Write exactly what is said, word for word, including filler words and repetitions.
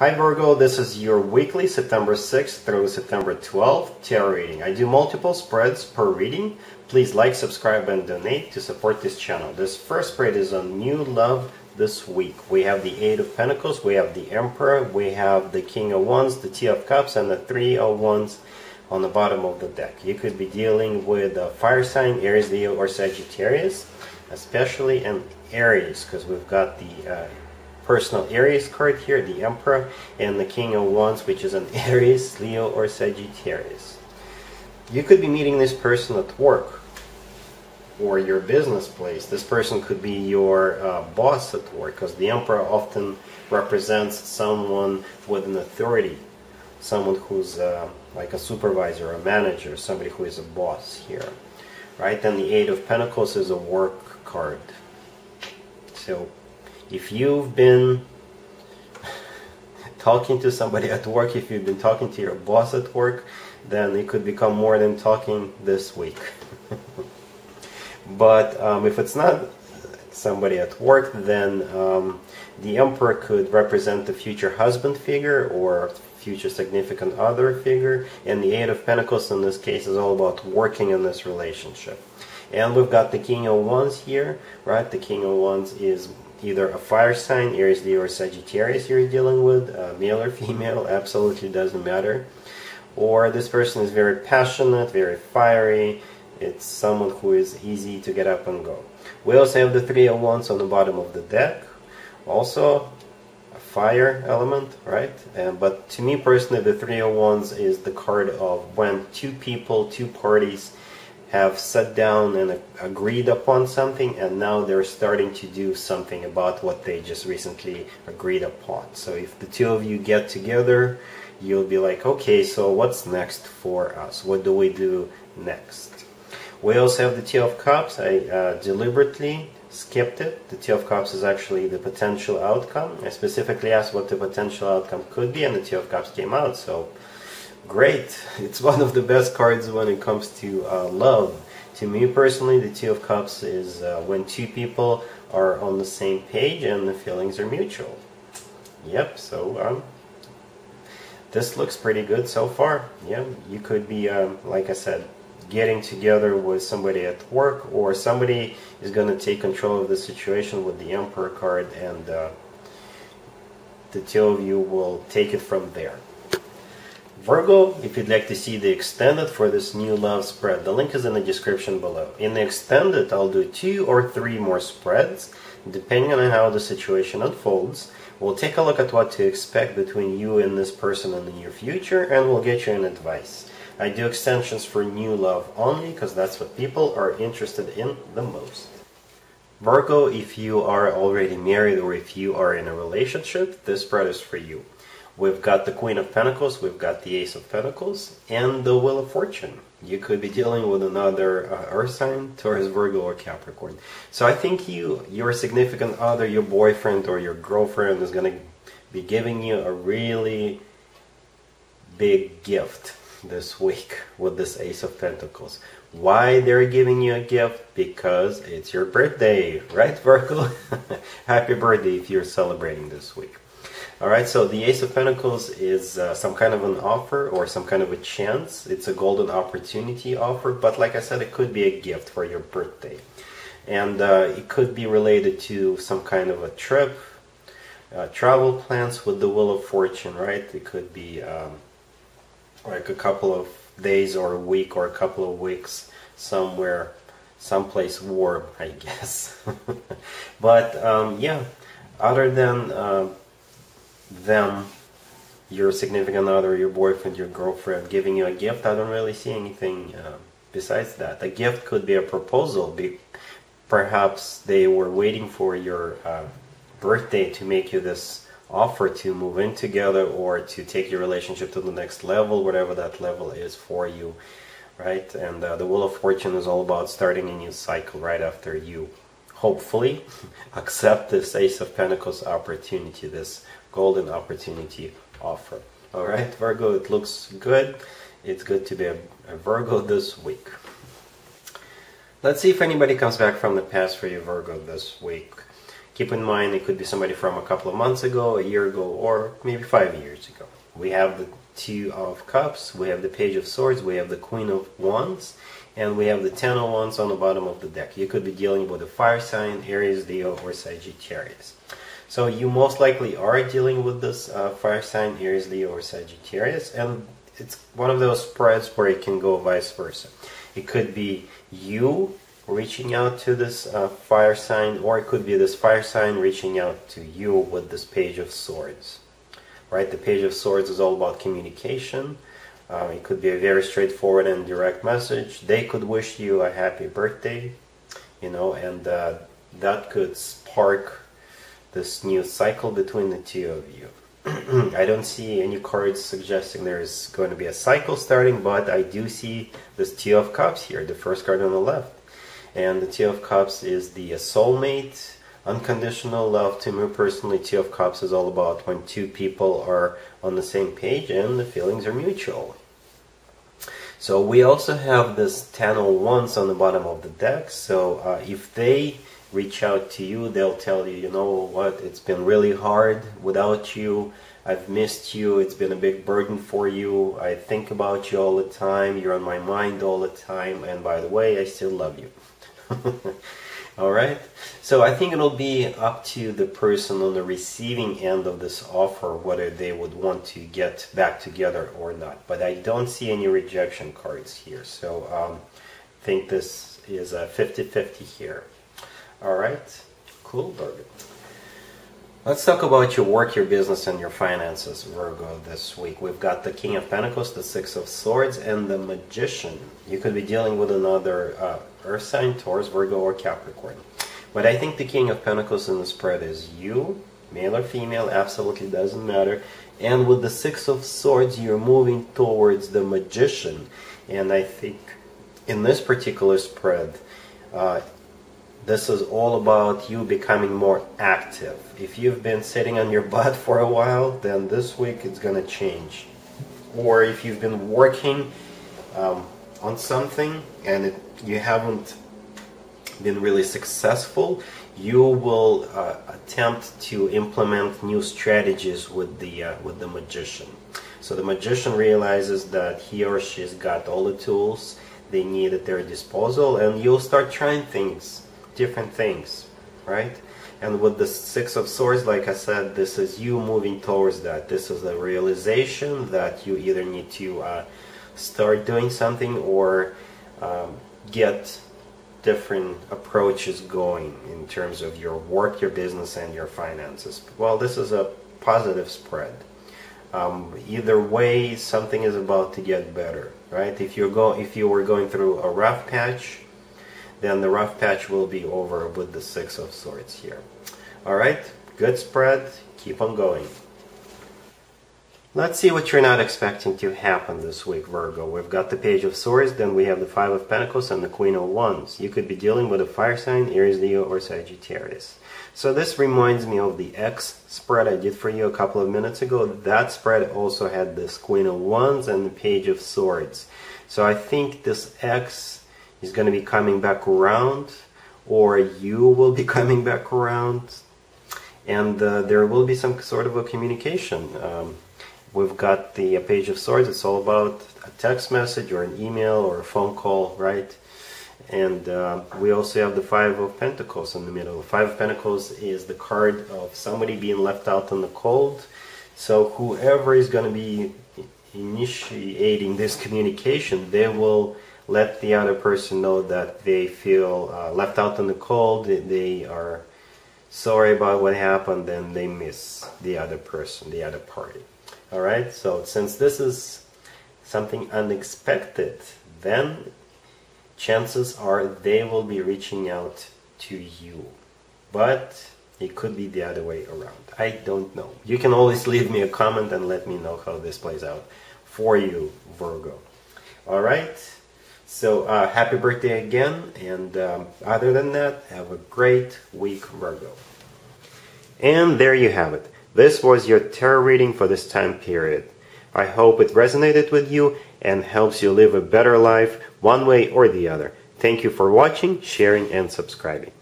Hi Virgo, this is your weekly September sixth through September twelfth tarot reading. I do multiple spreads per reading. Please like, subscribe, and donate to support this channel. This first spread is on new love this week. We have the Eight of Pentacles, we have the Emperor, we have the King of Wands, the Two of Cups, and the Three of Wands on the bottom of the deck. You could be dealing with a fire sign, Aries, Leo, or Sagittarius, especially in Aries, because we've got the Uh, personal Aries card here, the Emperor, and the King of Wands, which is an Aries, Leo, or Sagittarius. You could be meeting this person at work or your business place. This person could be your uh, boss at work, because the Emperor often represents someone with an authority, someone who's uh, like a supervisor, a manager, somebody who is a boss here, right? Then the Eight of Pentacles is a work card. So if you've been talking to somebody at work, if you've been talking to your boss at work, then it could become more than talking this week. But um, if it's not somebody at work, then um, the Emperor could represent the future husband figure or future significant other figure, and the Eight of Pentacles in this case is all about working in this relationship. And we've got the King of Wands here, right? The King of Wands is either a fire sign, Aries, Leo, or Sagittarius you're dealing with, uh, male or female, absolutely doesn't matter. Or this person is very passionate, very fiery. It's someone who is easy to get up and go. We also have the Three of Wands on the bottom of the deck. Also, a fire element, right? And, but to me personally, the Three of Wands is the card of when two people, two parties, have sat down and agreed upon something, and now they're starting to do something about what they just recently agreed upon. So if the two of you get together, you'll be like, okay, so what's next for us? What do we do next? We also have the Two of Cups. I uh, deliberately skipped it. The Two of Cups is actually the potential outcome. I specifically asked what the potential outcome could be, and the Two of Cups came out. So great. It's one of the best cards when it comes to uh, love. To me personally, the Two of Cups is uh, when two people are on the same page and the feelings are mutual. Yep, so um, this looks pretty good so far. Yeah, you could be, um, like I said, getting together with somebody at work, or somebody is going to take control of the situation with the Emperor card, and uh, the two of you will take it from there. Virgo, if you'd like to see the extended for this new love spread, the link is in the description below. In the extended, I'll do two or three more spreads, depending on how the situation unfolds. We'll take a look at what to expect between you and this person in the near future, and we'll get you an advice. I do extensions for new love only, because that's what people are interested in the most. Virgo, if you are already married or if you are in a relationship, this spread is for you. We've got the Queen of Pentacles, we've got the Ace of Pentacles, and the Wheel of Fortune. You could be dealing with another uh, Earth sign, Taurus, Virgo, or Capricorn. So I think you, your significant other, your boyfriend or your girlfriend, is going to be giving you a really big gift this week with this Ace of Pentacles. Why they're giving you a gift? Because it's your birthday, right, Virgo? Happy birthday if you're celebrating this week. Alright, so the Ace of Pentacles is uh, some kind of an offer or some kind of a chance. It's a golden opportunity offer, but like I said, it could be a gift for your birthday. And uh, it could be related to some kind of a trip, uh, travel plans with the Wheel of Fortune, right? It could be um, like a couple of days or a week or a couple of weeks somewhere, someplace warm, I guess. But um, yeah, other than Uh, them, your significant other, your boyfriend, your girlfriend giving you a gift, I don't really see anything uh, besides that. A gift could be a proposal. Be perhaps they were waiting for your uh, birthday to make you this offer to move in together or to take your relationship to the next level, whatever that level is for you, right? And uh, the Wheel of Fortune is all about starting a new cycle right after you hopefully accept this Ace of Pentacles opportunity, this golden opportunity offer. Alright Virgo, it looks good. It's good to be a, a Virgo this week. Let's see if anybody comes back from the past for you, Virgo, this week. Keep in mind, it could be somebody from a couple of months ago, a year ago, or maybe five years ago. We have the Two of Cups, we have the Page of Swords, we have the Queen of Wands, and we have the Ten of Wands on the bottom of the deck. You could be dealing with a fire sign, Aries, Leo, or Sagittarius. So you most likely are dealing with this uh, fire sign, Aries, Leo, or Sagittarius, and it's one of those spreads where it can go vice versa. It could be you reaching out to this uh, fire sign, or it could be this fire sign reaching out to you with this Page of Swords. Right? The Page of Swords is all about communication. Uh, it could be a very straightforward and direct message. They could wish you a happy birthday, you know, and uh, that could spark this new cycle between the two of you. I don't see any cards suggesting there's going to be a cycle starting, but I do see this Two of Cups here, the first card on the left. And the Two of Cups is the uh, soulmate. Unconditional love. To me personally, Two of Cups is all about when two people are on the same page and the feelings are mutual. So we also have this Ten of Wands on the bottom of the deck. So uh, if they reach out to you, they'll tell you, you know what, it's been really hard without you. I've missed you. It's been a big burden for you. I think about you all the time. You're on my mind all the time. And by the way, I still love you. Alright, so I think it'll be up to the person on the receiving end of this offer whether they would want to get back together or not. But I don't see any rejection cards here, so um, I think this is a fifty fifty here. Alright, cool, Virgo. Let's talk about your work, your business, and your finances, Virgo, this week. We've got the King of Pentacles, the Six of Swords, and the Magician. You could be dealing with another uh, Earth sign, Taurus, Virgo, or Capricorn. But I think the King of Pentacles in the spread is you, male or female, absolutely doesn't matter. And with the Six of Swords, you're moving towards the Magician. And I think in this particular spread, uh, this is all about you becoming more active. If you've been sitting on your butt for a while, then this week it's going to change. Or if you've been working um, on something and it, you haven't been really successful, you will uh, attempt to implement new strategies with the, uh, with the Magician. So the Magician realizes that he or she's got all the tools they need at their disposal, and you'll start trying things. Different things, right? And with the Six of Swords, like I said, this is you moving towards that. This is the realization that you either need to uh, start doing something or um, get different approaches going in terms of your work, your business, and your finances. Well, this is a positive spread. Um, either way, something is about to get better, right? If you go, if you were going through a rough patch, then the rough patch will be over with the Six of Swords here. Alright, good spread, keep on going. Let's see what you're not expecting to happen this week, Virgo. We've got the Page of Swords, then we have the Five of Pentacles and the Queen of Wands. You could be dealing with a fire sign, Aries, Leo, or Sagittarius. So this reminds me of the X spread I did for you a couple of minutes ago. That spread also had this Queen of Wands and the Page of Swords. So I think this X is going to be coming back around, or you will be coming back around, and uh, there will be some sort of a communication. Um, we've got the uh, Page of Swords. It's all about a text message or an email or a phone call, right? And uh, we also have the Five of Pentacles in the middle. The Five of Pentacles is the card of somebody being left out in the cold. So whoever is going to be initiating this communication, they will let the other person know that they feel uh, left out in the cold, they are sorry about what happened, and they miss the other person, the other party. Alright, so since this is something unexpected, then chances are they will be reaching out to you. But it could be the other way around. I don't know. You can always leave me a comment and let me know how this plays out for you, Virgo. Alright? So, uh, happy birthday again, and um, other than that, have a great week, Virgo. And there you have it. This was your tarot reading for this time period. I hope it resonated with you and helps you live a better life, one way or the other. Thank you for watching, sharing, and subscribing.